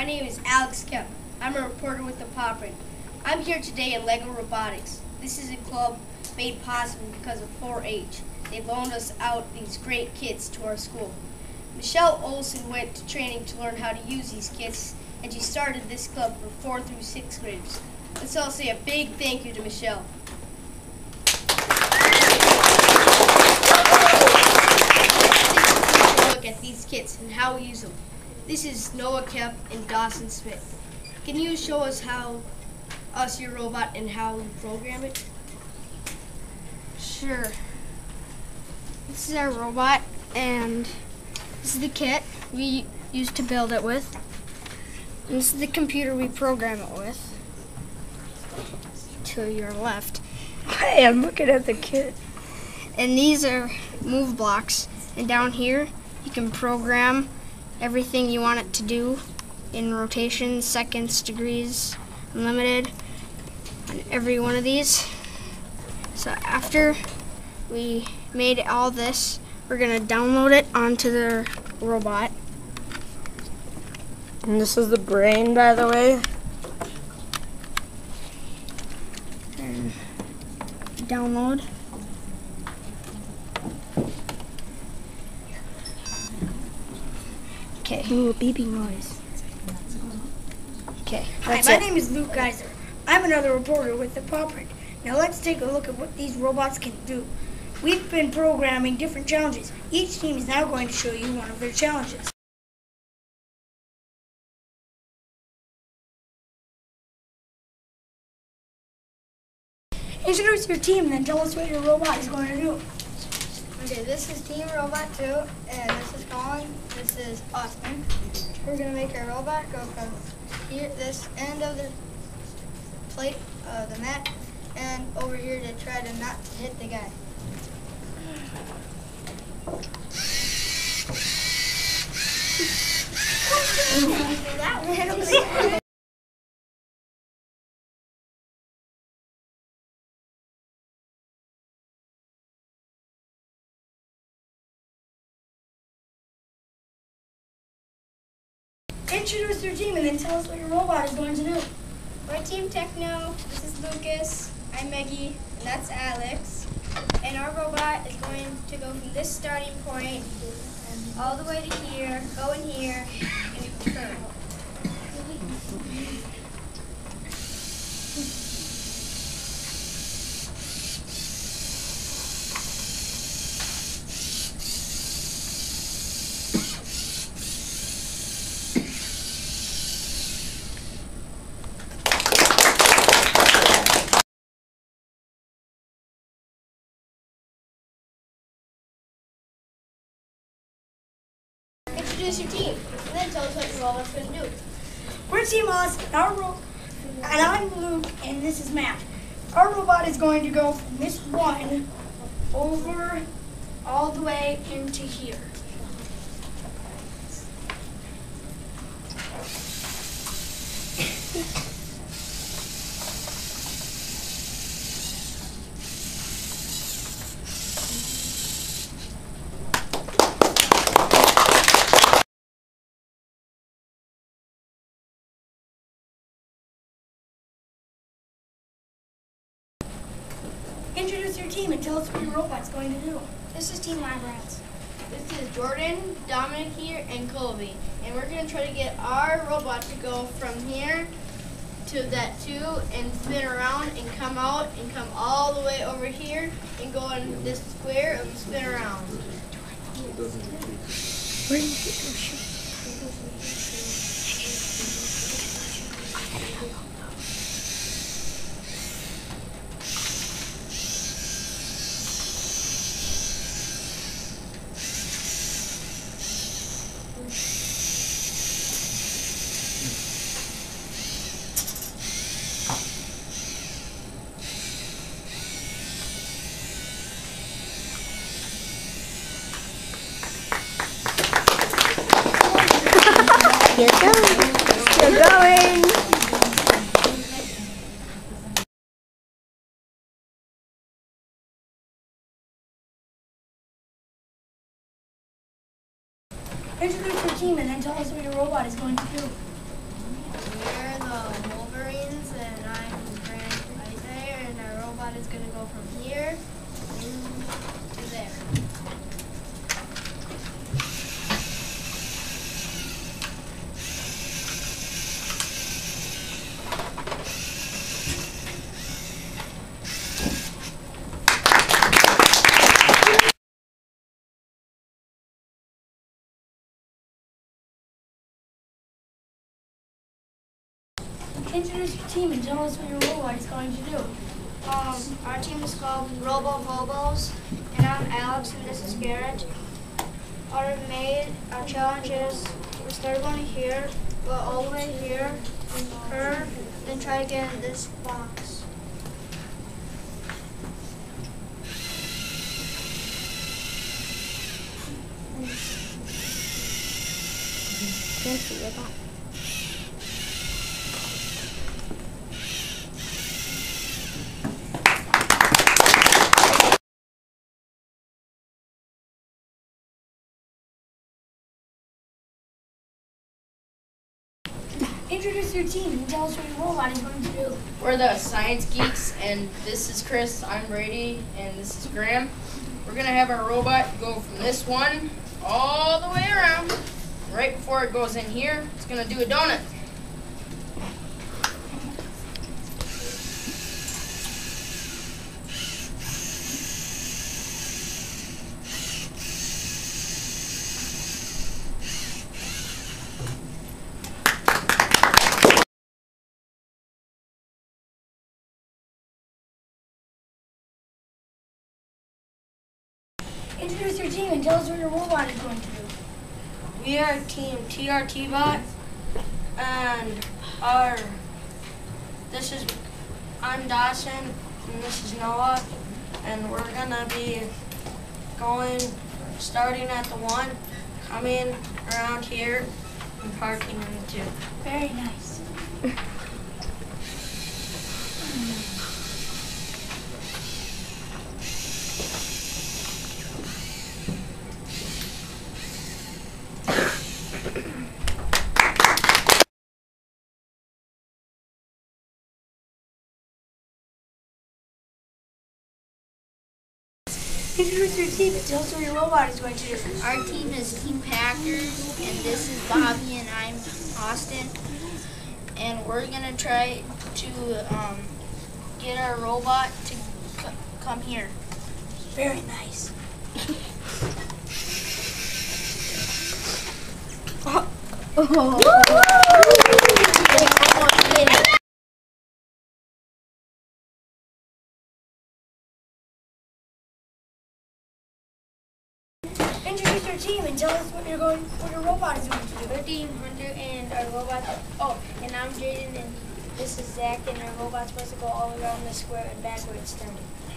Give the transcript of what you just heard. My name is Alex Kemp. I'm a reporter with the Pawprint. I'm here today in Lego Robotics. This is a club made possible because of 4-H. They loaned us out these great kits to our school. Michelle Olson went to training to learn how to use these kits, and she started this club for 4th through 6th graders. Let's all say a big thank you to Michelle. Let's take a look at these kits and how we use them. This is Noah Kemp and Dawson Smith. Can you show us your robot and how you program it? Sure. This is our robot, and this is the kit we used to build it with. And this is the computer we program it with. To your left. Hey, I'm looking at the kit. And these are move blocks. And down here, you can program everything you want it to do in rotation, seconds, degrees, unlimited, on every one of these. So after we made all this, we're gonna download it onto the robot. And this is the brain, by the way. And download. Okay. Ooh, beeping noise. Okay. Hi, my name is Luke Geiser. I'm another reporter with the Pawprint. Now let's take a look at what these robots can do. We've been programming different challenges. Each team is now going to show you one of their challenges. Introduce your team and then tell us what your robot is going to do. Okay, this is Team Robot 2, and this is Colin, this is Austin. We're going to make our robot go from here, this end of the plate, the mat, and over here to try to not hit the guy. That one hit the guy. Introduce your team and then tell us what your robot is going to do. We're Team Techno. This is Lucas. I'm Maggie. And that's Alex. And our robot is going to go from this starting point all the way to here, go in here, and it will turn. Introduce your team, and then tell us what your robot's going to do. We're Team Oz, and I'm Luke, and this is Matt. Our robot is going to go from this one over all the way into here. Introduce your team and tell us what your robot's going to do. This is Team LabRats. This is Jordan, Dominic here, and Colby. And we're going to try to get our robot to go from here to that 2 and spin around and come out and come all the way over here and go in this square and spin around. Where did you go? You're going. Introduce your team and then tell us what your robot is going to do. Wolverines, and I'm Grant Isaiah, and our robot is going to go from here to there. Introduce your team and tell us what your robot is going to do. Our team is called Robo Mobos, and I'm Alex, and this is Garrett. Our challenge is we start going here, go all the way here, and curve, and try to get in this box. Thank you, robot. Introduce your team and tell us what your robot is going to do. We're the Science Geeks, and this is Chris, I'm Brady, and this is Graham. We're going to have our robot go from this one all the way around. Right before it goes in here, it's going to do a donut. Introduce your team and tell us what your robot is going to do. We are Team TRT Bot, and I'm Dawson, and this is Noah, and we're gonna be starting at the one, coming around here, and parking in the two. Very nice. Introduce your team and tell us what your robot is going to do. Our team is Team Packers, and this is Bobby, and I'm Austin. And we're going to try to get our robot to come here. Very nice. Introduce your team and tell us what your robot is going to do. We're Team Hunter, and our robot. And I'm Jaden, and this is Zach, and our robot's supposed to go all around the square and backwards, turning.